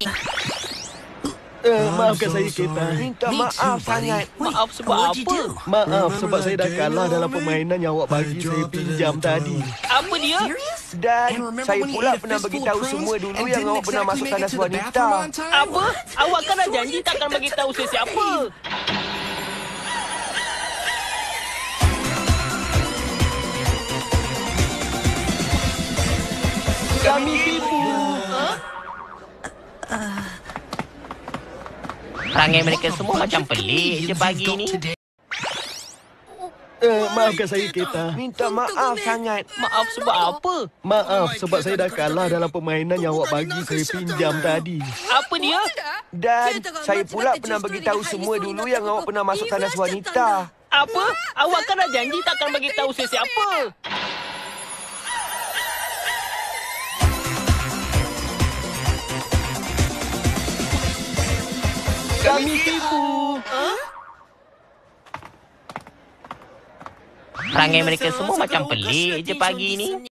Maafkan saya, Keita. Minta maaf sangat. Maaf sebab apa? Maaf sebab saya dah kalah dalam permainan yang awak bagi saya pinjam tadi. Apa dia? Dan saya pula pernah beritahu semua dulu yang awak pernah masuk tandas wanita. Apa? Awak kan dah janji takkan beritahu sesiapa. Kami tipu. Perangai mereka semua macam pelik je pagi ni. Maafkan saya, Keita. Minta maaf sangat. Maaf sebab apa? Maaf sebab saya dah kalah dalam permainan yang awak bagi saya pinjam tadi. Apa dia? Dan saya pula pernah beritahu semua dulu yang awak pernah masuk tandas wanita. Apa? Awak kan dah janji takkan beritahu sesiapa. Kami tipu. Perangai mereka semua macam pelik je pagi ni.